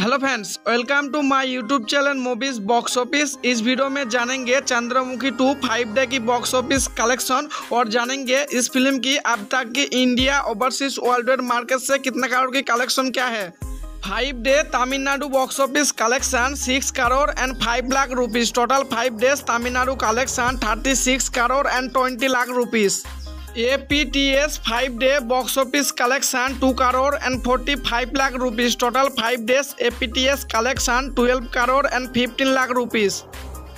Hello friends, welcome to my YouTube channel movies box office. इस video में जानेंगे Chandramukhi 2 5 day की बॉक्स ऑफिस कलेक्शन और जानेंगे इस फिल्म की अब तक की इंडिया ओवरसीज वर्ल्ड मार्केट से कितना करोड़ की कलेक्शन क्या है। 5 day Tamil Nadu box office collection 6 crore and 5 lakh rupees. Total 5 days Tamil Nadu collection 36 crore and 20 lakh rupees. APTS 5 day box office collection 2 crore and 45 lakh rupees. Total 5 days APTS collection 12 crore and 15 lakh rupees.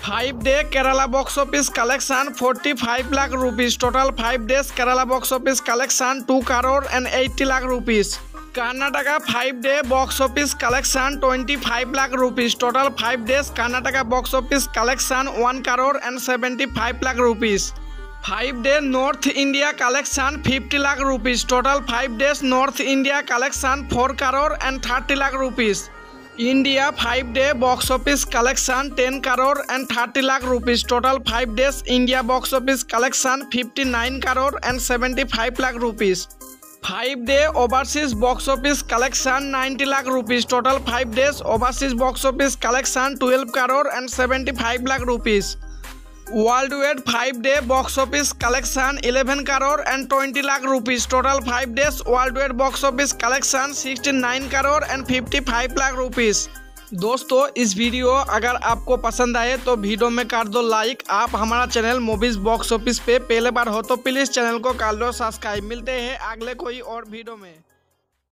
5 day Kerala box office collection 45 lakh rupees. Total 5 days Kerala box office collection 2 crore and 80 lakh rupees. Karnataka 5 day box office collection 25 lakh rupees. Total 5 days Karnataka box office collection 1 crore and 75 lakh rupees. 5 day north India collection 50 lakh rupees. Total 5 days north India collection 4 crore and 30 lakh rupees. India 5 day box office collection 10 crore and 30 lakh rupees. Total 5 days India box office collection 59 crore and 75 lakh rupees. 5 day overseas box office collection 90 lakh rupees. Total 5 days overseas box office collection 12 crore and 75 lakh rupees. Worldwide 5 day box office collection 11 crore and 20 lakh rupees. Total 5 days worldwide box office collection 69 crore and 55 lakh rupees. दोस्तों, इस video अगर आपको पसंद आए तो video में कर दो लाइक। आप हमारा चैनल मूवीज बॉक्स ऑफिस पे पहले बार हो तो प्लीज़ चैनल को कर दो सब्सक्राइब। मिलते हैं अगले कोई और वीडियो में।